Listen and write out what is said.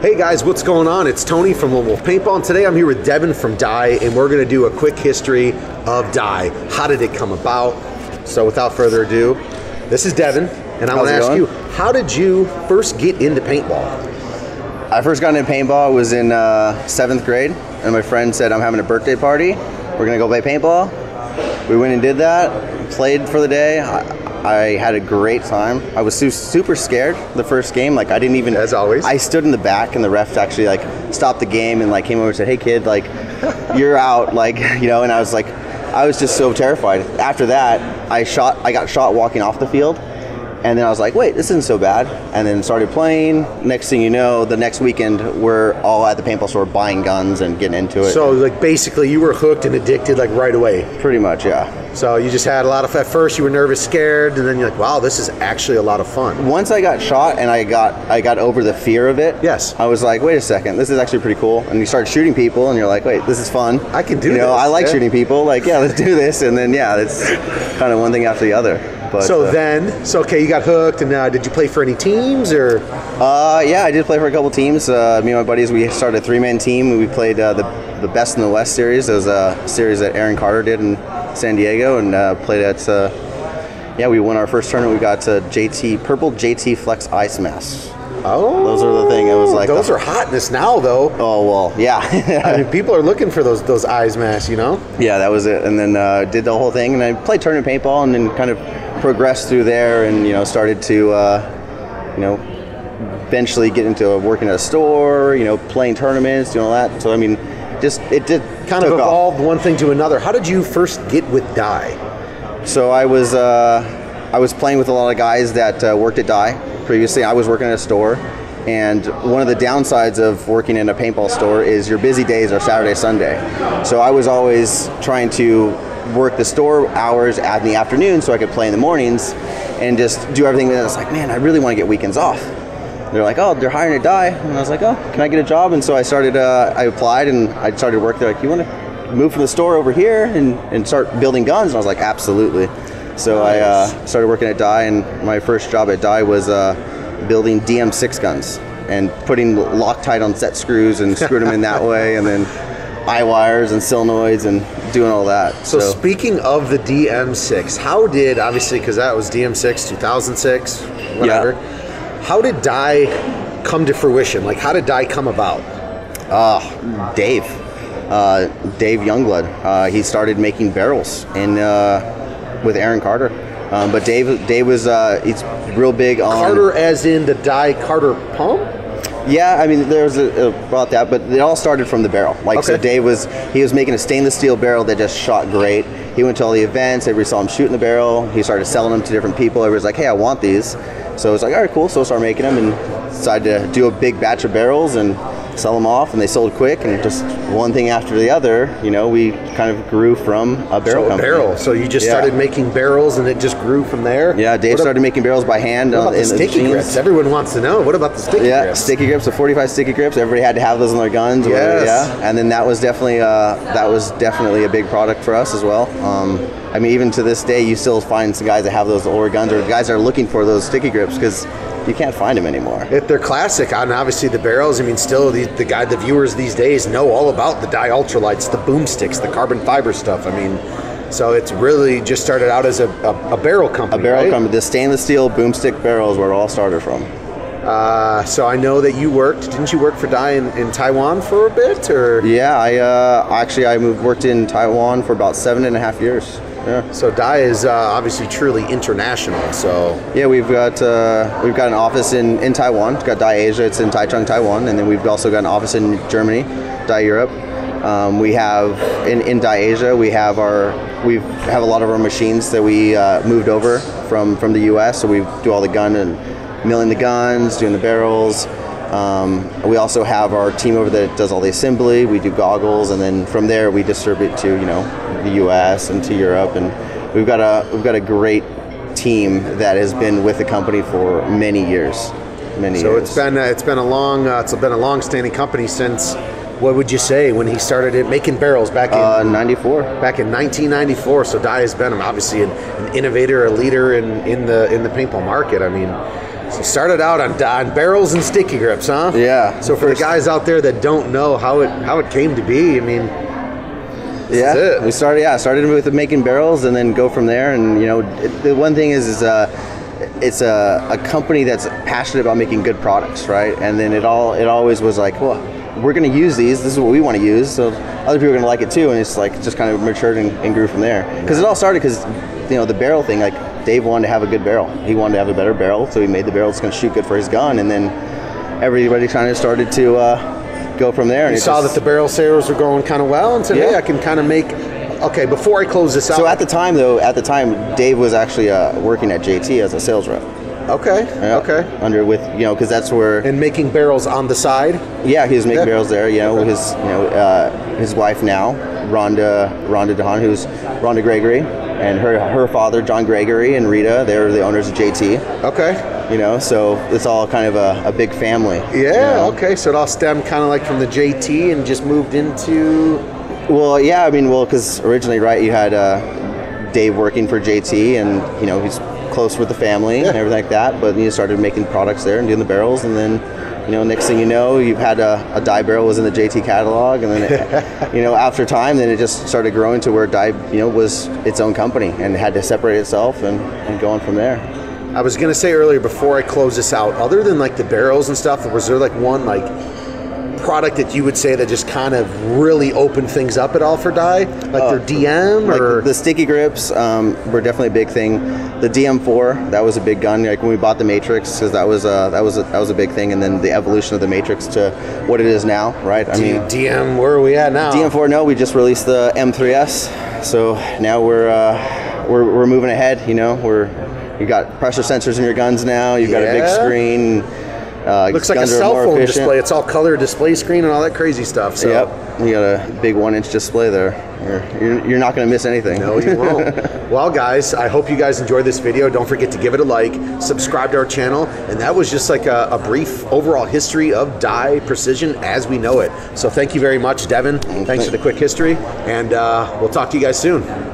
Hey guys, what's going on? It's Tony from Lone Wolf Paintball, and today I'm here with Devin from Dye, and we're gonna do a quick history of Dye. How did it come about? So without further ado, this is Devin, and I wanna ask you, how did you first get into paintball? I first got into paintball, I was in 7th grade, and my friend said, I'm having a birthday party, we're gonna go play paintball. We went and did that, played for the day. I had a great time. I was super scared the first game. Like I didn't even, as always, I stood in the back and the ref actually like stopped the game and like came over and said, hey kid, like you're out, like, you know, and I was like, I was just so terrified. After that, I got shot walking off the field. And then I was like, wait, this isn't so bad. And then started playing. Next thing you know, the next weekend, we're all at the paintball store buying guns and getting into it. So like basically you were hooked and addicted like right away. Pretty much, yeah. So you just had a lot of, at first you were nervous, scared, and then you're like, wow, this is actually a lot of fun. Once I got shot and I got over the fear of it. Yes. I was like, wait a second, this is actually pretty cool. And you start shooting people and you're like, wait, this is fun. I can do this. You know, I like shooting people. Like, yeah, let's do this. And then, yeah, it's kind of one thing after the other. But, okay, you got hooked, and did you play for any teams, or? Yeah, I did play for a couple teams. Me and my buddies, we started a three-man team. We played the Best in the West series. It was a series that Aaron Carter did in San Diego, and played at, yeah, we won our first tournament. We got JT, purple JT Flex Ice Mask. Oh, those are the thing. It was like those are hotness now, though. Oh well, yeah. I mean, people are looking for those eyes masks, you know. Yeah, that was it. And then did the whole thing, and I played tournament paintball, and then kind of progressed through there, and you know started to, you know, eventually get into working at a store, you know, playing tournaments, doing all that. So I mean, just it did kind of evolved one thing to another. How did you first get with Dye? So I was playing with a lot of guys that worked at Dye. Previously, I was working at a store, and one of the downsides of working in a paintball store is your busy days are Saturday, Sunday. So I was always trying to work the store hours in the afternoon so I could play in the mornings and just do everything. And I was like, man, I really want to get weekends off. And they're like, oh, they're hiring at Dye. And I was like, oh, can I get a job? And so I started, I applied and I started work. They're like, you want to move from the store over here and start building guns? And I was like, absolutely. So nice. I started working at Dye, and my first job at Dye was building DM6 guns and putting Loctite on set screws and screwing them in that way, and then eye wires and solenoids and doing all that. So speaking of the DM6, how did, obviously, because that was DM6, 2006, whatever, yeah. How did Dye come to fruition? Like, how did Dye come about? Dave Youngblood. He started making barrels in... with Aaron Carter, but Dave was he's real big on Carter, as in the Dye Carter pump. Yeah, I mean there's about that, but it all started from the barrel. Like okay. So Dave was making a stainless steel barrel that just shot great. He went to all the events. Everybody saw him shooting the barrel. He started selling them to different people. Everybody's like, hey, I want these. So it's like, all right, cool. So I started making them and decided to do a big batch of barrels and sell them off, and they sold quick, and just one thing after the other, you know, we kind of grew from a barrel company. So you just started making barrels, and it just grew from there? Yeah, Dave started making barrels by hand. What about the sticky grips? Everyone wants to know. What about the sticky grips? Yeah, sticky grips, the 45 sticky grips. Everybody had to have those on their guns. Yes. Yeah, and then that was definitely a big product for us as well. I mean, even to this day, you still find some guys that have those older guns, or guys that are looking for those sticky grips, because you can't find them anymore. If they're classic, and obviously the barrels, I mean, still the viewers these days know all about the Dye ultralights, the boomsticks, the carbon fiber stuff. I mean, so it's really just started out as a barrel company. A barrel company. The stainless steel boomstick barrels where it all started from. So I know that you worked. Didn't you work for Dye in Taiwan for a bit? Or yeah, I worked in Taiwan for about 7.5 years. Yeah. So Dye is obviously truly international. So yeah, we've got an office in Taiwan. We've got Dye Asia. It's in Taichung, Taiwan, and then we've also got an office in Germany, Dye Europe. We have in Dye Asia we have a lot of our machines that we moved over from the U.S. So we do all the gun and milling the guns, doing the barrels. We also have our team over that does all the assembly. We do goggles, and then from there we distribute to, you know, the U.S. and to Europe, and we've got a great team that has been with the company for many years. So it's been a long-standing company since, what would you say, when he started it making barrels back in 94? Back in 1994. So Dye has been obviously an innovator, a leader in the paintball market. I mean. So started out on barrels and sticky grips, huh? Yeah. So for the guys out there that don't know how it came to be, I mean, yeah, that's it. We started, yeah, started with making barrels and then go from there. And you know, the one thing is it's a company that's passionate about making good products, right? And then it always was like, well, we're going to use these. This is what we want to use. So other people are going to like it too. And it's like just kind of matured and grew from there. Because it all started because, you know, the barrel thing. Like Dave wanted to have a good barrel. He wanted to have a better barrel, so he made the barrel that's going to shoot good for his gun. And then everybody kind of started to go from there. And you saw that the barrel sales were going kind of well, and said, "Hey, I can kind of make." Okay, before I close this out. So at the time, though, Dave was actually working at JT as a sales rep. Okay. Yeah, okay. Because that's where. And making barrels on the side. Yeah, he was making barrels there. You know, his wife now, Rhonda DeHaan, who's Rhonda Gregory, and her father, John Gregory, and Rita. They're the owners of JT. Okay. You know, so it's all kind of a big family. Yeah. You know? Okay. So it all stemmed kind of like from the JT and just moved into. Well, yeah. I mean, because originally, right, you had Dave working for JT, and you know he's close with the family and everything like that, but you started making products there and doing the barrels, and then you know next thing you know you've had a Dye barrel was in the JT catalog, and then it, you know, after time then it just started growing to where Dye, you know, was its own company and had to separate itself and going from there. I was gonna say earlier before I close this out, other than like the barrels and stuff, was there like one like product that you would say that just kind of really opened things up at all for Dye, like their DM or like the sticky grips were definitely a big thing. The DM4, that was a big gun. Like when we bought the Matrix, because that was a big thing, and then the evolution of the Matrix to what it is now, right? I mean, where are we at now? DM4, no, we just released the M3S, so now we're moving ahead. You know, you got pressure sensors in your guns now. You've got a big screen. Looks like a cell phone display. It's all color display screen and all that crazy stuff. So. Yep, you got a big 1-inch display there. You're not going to miss anything. No, you won't. Well, guys, I hope you guys enjoyed this video. Don't forget to give it a like, subscribe to our channel, and that was just like a brief overall history of Dye Precision as we know it. So thank you very much, Devin. Thanks for the quick history, and we'll talk to you guys soon.